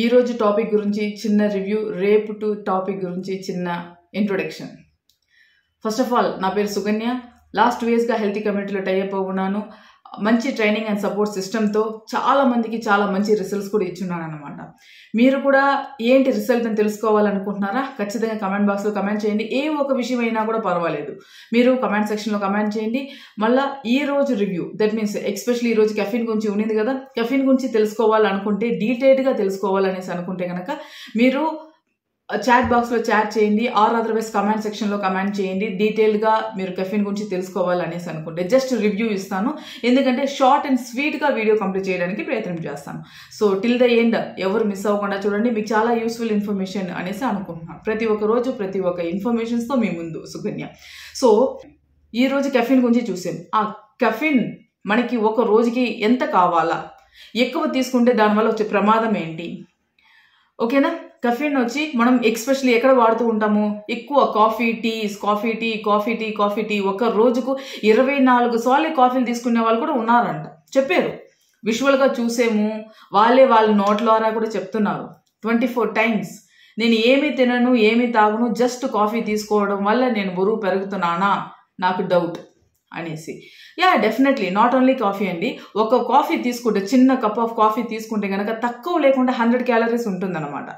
ఈ రోజు టాపిక్ గురించి చిన్న రివ్యూ, రేపు టాపిక్ గురించి చిన్న ఇంట్రొడక్షన్. ఫస్ట్ ఆఫ్ ఆల్, నా పేరు సుగన్య. లాస్ట్ 2 ఇయర్స్గా హెల్తీ కమ్యూనిటీలో టైఅప్ అవుతున్నాను. మంచి ట్రైనింగ్ అండ్ సపోర్ట్ సిస్టమ్తో చాలా మందికి చాలా మంచి రిజల్ట్స్ కూడా ఇచ్చున్నాను అనమాట. మీరు కూడా ఏంటి రిజల్ట్ అని తెలుసుకోవాలనుకుంటున్నారా? ఖచ్చితంగా కమెంట్ బాక్స్లో కమెంట్ చేయండి. ఏ ఒక విషయం అయినా కూడా పర్వాలేదు, మీరు కమెంట్ సెక్షన్లో కమెంట్ చేయండి. మళ్ళీ ఈ రోజు రివ్యూ, దట్ మీన్స్ ఎస్పెషల్లీ ఈ రోజు కెఫిన్ గురించి ఉన్నింది కదా, కెఫిన్ గురించి తెలుసుకోవాలనుకుంటే, డీటెయిల్డ్గా తెలుసుకోవాలనేసి అనుకుంటే కనుక మీరు చాట్ బాక్స్లో చాట్ చేయండి, ఆర్ అదర్వైజ్ కమెంట్ సెక్షన్లో కమెంట్ చేయండి. డీటెయిల్గా మీరు కెఫిన్ గురించి తెలుసుకోవాలనేసి అనుకుంటే జస్ట్ రివ్యూ ఇస్తాను, ఎందుకంటే షార్ట్ అండ్ స్వీట్గా వీడియో కంప్లీట్ చేయడానికి ప్రయత్నం చేస్తాను. సో టిల్ ద ఎండ్ ఎవరు మిస్ అవ్వకుండా చూడండి, మీకు చాలా యూస్ఫుల్ ఇన్ఫర్మేషన్ అనేసి అనుకుంటున్నాను. ప్రతి ఒక్క రోజు ప్రతి ఒక్క ఇన్ఫర్మేషన్స్తో మీ ముందు సుగన్య. సో ఈరోజు కెఫిన్ గురించి చూసాం. ఆ కెఫిన్ మనకి ఒక రోజుకి ఎంత కావాలా, ఎక్కువ తీసుకుంటే దానివల్ల వచ్చే ప్రమాదం ఏంటి, ఓకేనా? కెఫిన్ వచ్చి మనం ఎక్స్పెషల్లీ ఎక్కడ వాడుతూ ఉంటాము? ఎక్కువ కాఫీ టీ. ఒక రోజుకు 24 సార్లు కాఫీలు తీసుకునే వాళ్ళు కూడా ఉన్నారంట, చెప్పారు. విజువల్గా చూసేము, వాళ్ళే వాళ్ళ నోట్లోరా కూడా చెప్తున్నారు. 24 టైమ్స్ నేను ఏమీ తినను, ఏమీ తాగను, జస్ట్ కాఫీ తీసుకోవడం వల్ల నేను బరువు పెరుగుతున్నానా, నాకు డౌట్ అనేసి. Yeah, definitely not only coffee అండి. ఒక కాఫీ తీసుకుంటే, చిన్న కప్ ఆఫ్ కాఫీ తీసుకుంటే కనుక తక్కువ లేకుండా 100 క్యాలరీస్ ఉంటుందన్నమాట.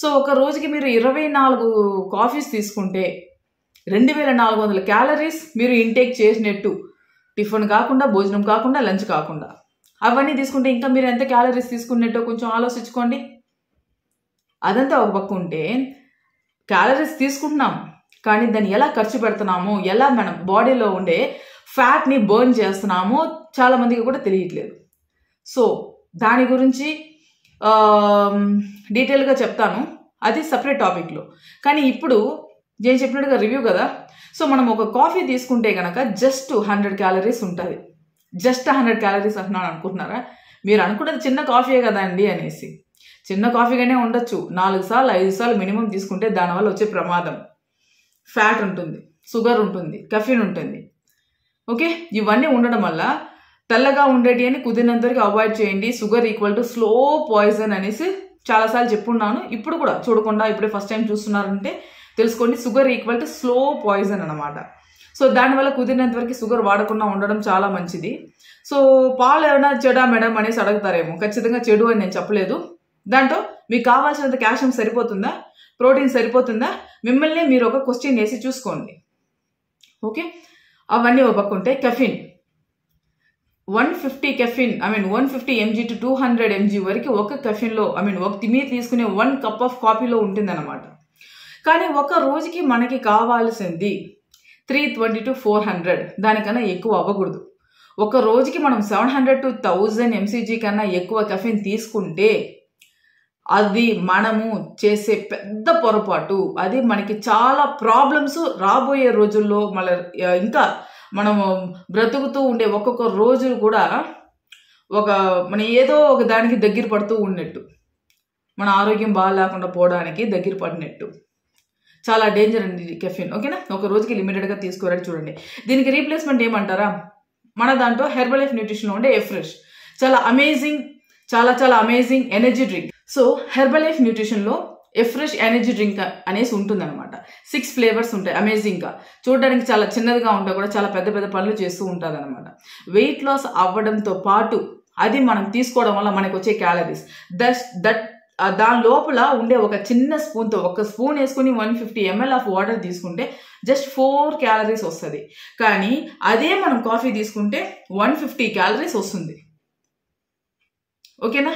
సో ఒక రోజుకి మీరు 24 కాఫీస్ తీసుకుంటే 2400 క్యాలరీస్ మీరు ఇంటేక్ చేసినట్టు, టిఫిన్ కాకుండా, భోజనం కాకుండా, లంచ్ కాకుండా. అవన్నీ తీసుకుంటే ఇంకా మీరు ఎంత క్యాలరీస్ తీసుకున్నట్టో కొంచెం ఆలోచించుకోండి. అదంతా ఒక పక్క ఉంటే, క్యాలరీస్ తీసుకుంటున్నాం కానీ దాన్ని ఎలా ఖర్చు పెడుతున్నామో, ఎలా మనం బాడీలో ఉండే ఫ్యాట్ని బర్న్ చేస్తున్నామో చాలామందికి కూడా తెలియట్లేదు. సో దాని గురించి డీటెయిల్గా చెప్తాను, అది సపరేట్ టాపిక్లో. కానీ ఇప్పుడు నేను చెప్పినట్టుగా రివ్యూ కదా. సో మనం ఒక కాఫీ తీసుకుంటే కనుక జస్ట్ 100 క్యాలరీస్ ఉంటుంది. జస్ట్ 100 క్యాలరీస్ అంటున్నాను అనుకుంటున్నారా? మీరు అనుకున్నది చిన్న కాఫీయే కదండి అనేసి. చిన్న కాఫీగానే ఉండొచ్చు, 4 సార్లు 5 సార్లు మినిమం తీసుకుంటే దానివల్ల వచ్చే ప్రమాదం, ఫ్యాట్ ఉంటుంది, షుగర్ ఉంటుంది, కెఫిన్ ఉంటుంది, ఓకే? ఇవన్నీ ఉండడం వల్ల తెల్లగా ఉండేటి అని కుదిరినంతవరకు అవాయిడ్ చేయండి. Sugar equal to slow poison అనేసి చాలాసార్లు చెప్పున్నాను. ఇప్పుడు కూడా చూడకుండా ఇప్పుడే ఫస్ట్ టైం చూస్తున్నారంటే తెలుసుకోండి, sugar equal to slow poison అనమాట. సో దానివల్ల కుదిరినంతవరకు షుగర్ వాడకుండా ఉండడం చాలా మంచిది. సో పాలు ఏమైనా చెడా మేడం అనేసి అడుగుతారేమో, ఖచ్చితంగా చెడు అని నేను చెప్పలేదు. దాంట్లో మీకు కావాల్సినంత కాల్షియం సరిపోతుందా, ప్రోటీన్ సరిపోతుందా, మిమ్మల్ని మీరు ఒక క్వశ్చన్ వేసి చూసుకోండి, ఓకే? అవన్నీ ఒక పక్క ఉంటాయి. Caffeine 150 caffeine, I mean 150 mg to 200 mg వరకు ఒక కెఫిన్లో, ఐ మీన్ ఒక మీరు తీసుకునే 1 కప్ ఆఫ్ కాఫీలో ఉంటుందన్నమాట. కానీ ఒక రోజుకి మనకి కావాల్సింది 320 to 400, దానికన్నా ఎక్కువ అవ్వకూడదు. ఒక రోజుకి మనం 700 to 1000 mcg కన్నా ఎక్కువ కెఫిన్ తీసుకుంటే అది మనము చేసే పెద్ద పొరపాటు. అది మనకి చాలా ప్రాబ్లమ్స్ రాబోయే రోజుల్లో, మళ్ళీ ఇంకా మనము బ్రతుకుతూ ఉండే ఒక్కొక్క రోజు కూడా ఒక మన ఏదో ఒక దానికి దగ్గర పడుతూ ఉన్నట్టు, మన ఆరోగ్యం బాగాలేకుండా పోవడానికి దగ్గర పడినట్టు. చాలా డేంజర్ అండి కెఫిన్, ఓకేనా? ఒక రోజుకి లిమిటెడ్గా తీసుకోవడానికి చూడండి. దీనికి రీప్లేస్మెంట్ ఏమంటారా? మన దాంట్లో హెర్బలైఫ్ న్యూట్రిషన్లో ఉండే ఎఫ్రెష్ చాలా అమేజింగ్, చాలా చాలా amazing energy drink. So Herbalife న్యూట్రిషన్లో ఎఫ్రెష్ ఎనర్జీ డ్రింక్ అనేసి ఉంటుందన్నమాట. 6 ఫ్లేవర్స్ ఉంటాయి, అమేజింగ్గా. చూడడానికి చాలా చిన్నదిగా ఉంటా కూడా చాలా పెద్ద పెద్ద పనులు చేస్తూ ఉంటుంది అనమాట. వెయిట్ లాస్ అవ్వడంతో పాటు అది మనం తీసుకోవడం వల్ల మనకు వచ్చే క్యాలరీస్, దాని లోపల ఉండే ఒక చిన్న స్పూన్తో, ఒక స్పూన్ వేసుకుని 150 ml ఆఫ్ వాటర్ తీసుకుంటే జస్ట్ 4 క్యాలరీస్ వస్తుంది. కానీ అదే మనం కాఫీ తీసుకుంటే 150 క్యాలరీస్ వస్తుంది, ఓకేనా?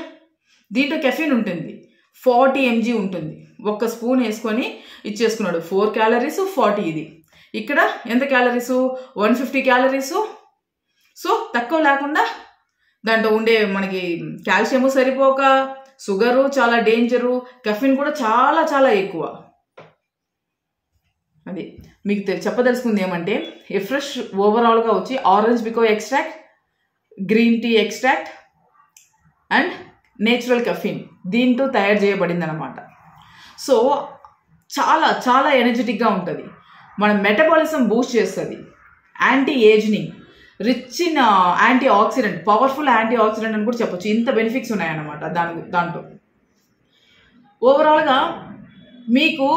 దీంట్లో కెఫిన్ ఉంటుంది, 40 mg ఉంటుంది. ఒక్క స్పూన్ వేసుకొని ఇచ్చేసుకున్నాడు, 4 క్యాలరీస్, 40. ఇది ఇక్కడ ఎంత క్యాలరీస్? 150 క్యాలరీసు. సో తక్కువ లేకుండా దాంట్లో ఉండే మనకి కాల్షియము సరిపోక, షుగరు చాలా డేంజరు, కెఫిన్ కూడా చాలా చాలా ఎక్కువ. అది మీకు చెప్పదలుచుకుంది ఏమంటే, రిఫ్రెష్ ఓవరాల్గా వచ్చి orange pekoe extract, green tea extract and natural caffeine దీంతో తయారు చేయబడింది అనమాట. సో చాలా చాలా ఎనర్జెటిక్గా ఉంటుంది, మన మెటబాలిజం బూస్ట్ చేస్తుంది, anti ageing, rich in antioxidant, powerful antioxidant అని కూడా చెప్పొచ్చు. ఇంత బెనిఫిట్స్ ఉన్నాయన్నమాట దాంట్లో. overall ga meeku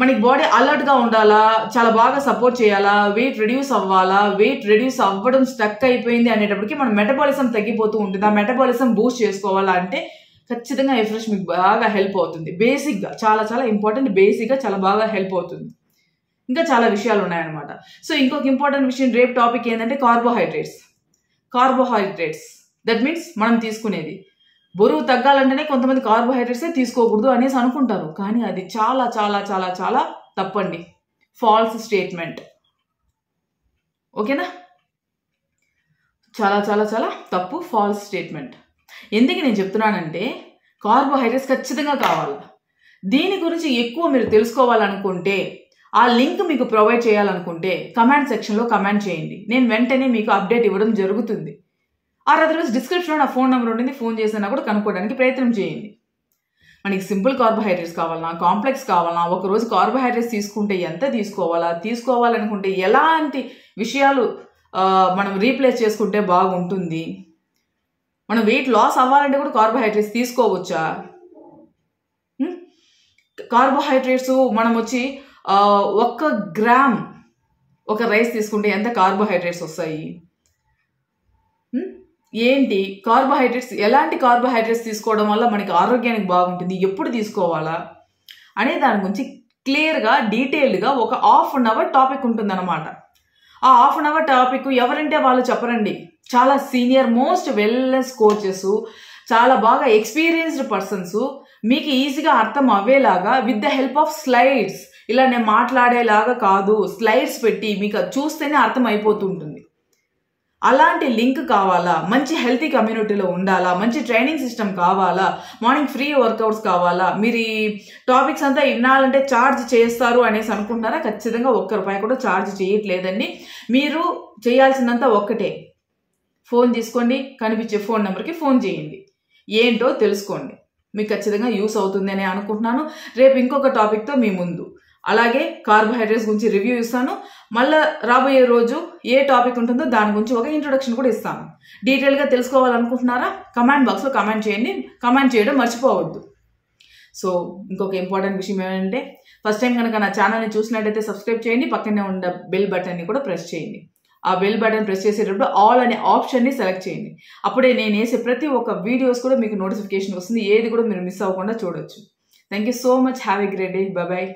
maniki body alert ga undala chaala baga support cheyala weight reduce avvadam stuck ayipoyindi anettappudiki man metabolism taggipotu untundi aa metabolism boost chesukovala ante ఖచ్చితంగా refresh మీకు బాగా help అవుతుంది. బేసిక్ గా చాలా చాలా important, basic గా చాలా బాగా హెల్ప్ అవుతుంది. ఇంకా చాలా విషయాలు ఉన్నాయి అన్నమాట. సో ఇంకొక ఇంపార్టెంట్ విషయం రేపు టాపిక్ ఏంటంటే కార్బోహైడ్రేట్స్. కార్బోహైడ్రేట్స్ దట్ మీన్స్ మనం తీసుకునేది, బరువు తగ్గాలంటేనే కొంతమంది కార్బోహైడ్రేట్సే తీసుకోకూడదు అనేసి అనుకుంటారు, కానీ అది చాలా చాలా చాలా చాలా తప్పండి, ఫాల్స్ స్టేట్మెంట్. ఓకేనా, చాలా చాలా చాలా తప్పు, ఫాల్స్ స్టేట్మెంట్. ఎందుకు నేను చెప్తున్నానంటే కార్బోహైడ్రేట్స్ ఖచ్చితంగా కావాలి. దీని గురించి ఎక్కువ మీరు తెలుసుకోవాలనుకుంటే, ఆ లింక్ మీకు ప్రొవైడ్ చేయాలనుకుంటే కమెంట్ సెక్షన్లో కమెంట్ చేయండి, నేను వెంటనే మీకు అప్డేట్ ఇవ్వడం జరుగుతుంది. ఆర్ అదర్వైజ్ డిస్క్రిప్షన్లో నా ఫోన్ నెంబర్ ఉంటుంది, ఫోన్ చేసినా కూడా కనుక్కోవడానికి ప్రయత్నం చేయండి. మనకి సింపుల్ కార్బోహైడ్రేట్స్ కావాలన్నా, కాంప్లెక్స్ కావాలన్నా, ఒకరోజు కార్బోహైడ్రేట్స్ తీసుకుంటే ఎంత తీసుకోవాలా, తీసుకోవాలనుకుంటే ఎలాంటి విషయాలు మనం రీప్లేస్ చేసుకుంటే బాగుంటుంది, మనం వెయిట్ లాస్ అవ్వాలంటే కూడా కార్బోహైడ్రేట్స్ తీసుకోవచ్చా, కార్బోహైడ్రేట్స్ మనం వచ్చి 1 గ్రామ్ ఒక రైస్ తీసుకుంటే ఎంత కార్బోహైడ్రేట్స్ వస్తాయి ఏంటి, కార్బోహైడ్రేట్స్ ఎలాంటి కార్బోహైడ్రేట్స్ తీసుకోవడం వల్ల మనకి ఆరోగ్యానికి బాగుంటుంది, ఎప్పుడు తీసుకోవాలా అనే దాని గురించి క్లియర్గా డీటెయిల్డ్గా ఒక 1/2 అవర్ టాపిక్ ఉంటుందన్నమాట. ఆ 1/2 అవర్ టాపిక్ ఎవరంటే వాళ్ళు చెప్పరండి, చాలా సీనియర్ మోస్ట్ వెల్నెస్ కోచెస్, చాలా బాగా ఎక్స్పీరియన్స్డ్ పర్సన్స్ మీకు ఈజీగా అర్థం అవ్వేలాగా with the help of slides. ఇలా నేను మాట్లాడేలాగా కాదు, స్లైడ్స్ పెట్టి మీకు అది చూస్తేనే అర్థం అయిపోతుంటుంది. అలాంటి లింక్ కావాలా, మంచి హెల్తీ కమ్యూనిటీలో ఉండాలా, మంచి ట్రైనింగ్ సిస్టమ్ కావాలా, మార్నింగ్ ఫ్రీ వర్కౌట్స్ కావాలా, మీరు ఈ టాపిక్స్ అంతా ఇవ్వాలంటే ఛార్జ్ చేస్తారు అనేసి అనుకుంటారా, ఖచ్చితంగా ₹1 కూడా ఛార్జ్ చేయట్లేదండి. మీరు చేయాల్సిందంతా ఒక్కటే, ఫోన్ తీసుకోండి, కనిపించే ఫోన్ నెంబర్కి ఫోన్ చేయండి, ఏంటో తెలుసుకోండి, మీకు ఖచ్చితంగా యూస్ అవుతుంది అని అనుకుంటున్నాను. రేపు ఇంకొక టాపిక్తో మీ ముందు, అలాగే కార్బోహైడ్రేట్స్ గురించి రివ్యూ ఇస్తాను, మళ్ళీ రాబోయే రోజు ఏ టాపిక్ ఉంటుందో దాని గురించి ఒక ఇంట్రొడక్షన్ కూడా ఇస్తాను. డీటెయిల్గా తెలుసుకోవాలనుకుంటున్నారా కమెంట్ బాక్స్లో కమెంట్ చేయండి, కమెంట్ చేయడం మర్చిపోవద్దు. సో ఇంకొక ఇంపార్టెంట్ విషయం ఏంటంటే, ఫస్ట్ టైం కనుక నా ఛానల్ని చూసినట్టయితే సబ్స్క్రైబ్ చేయండి, పక్కనే ఉన్న బెల్ బటన్ని కూడా ప్రెస్ చేయండి. ఆ బెల్ బటన్ ప్రెస్ చేసేటప్పుడు ఆల్ అనే ఆప్షన్ని సెలెక్ట్ చేయండి, అప్పుడే నేను వేసే ప్రతి ఒక్క వీడియోస్ కూడా మీకు నోటిఫికేషన్ వస్తుంది, ఏది కూడా మీరు మిస్ అవ్వకుండా చూడొచ్చు. Thank you so much, have a great day, bye.